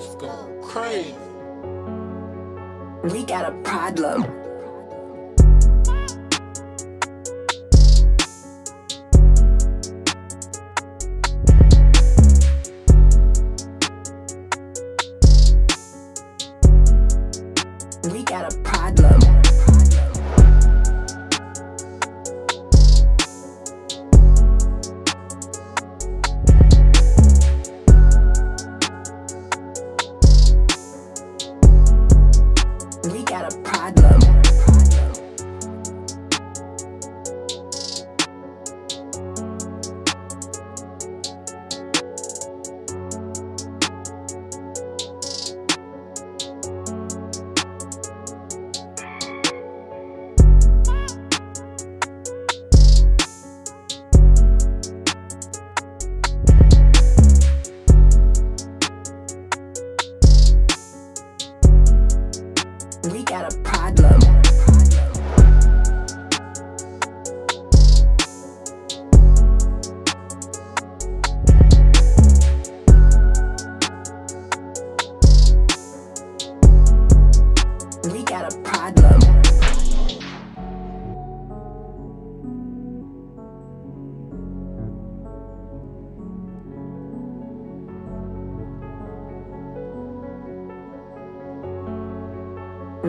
just go crazy. We got a problem.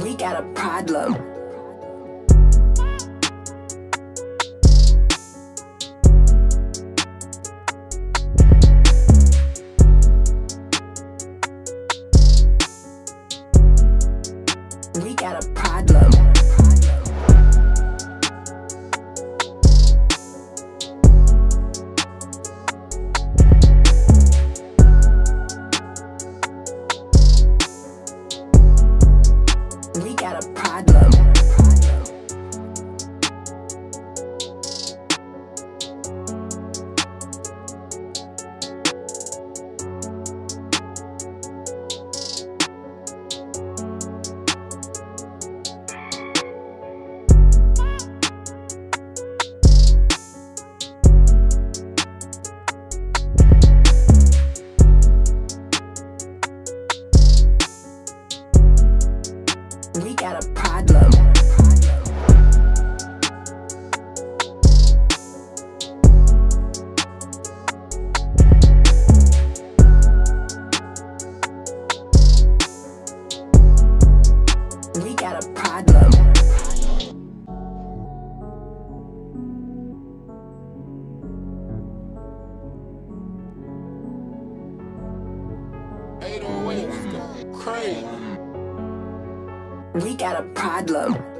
We got a problem. We got a problem. We got a problem. We got a problem. We got a problem. We got a problem. We got a problem. We got a problem. We got a problem. Ain't no way, let's go crazy. We got a problem.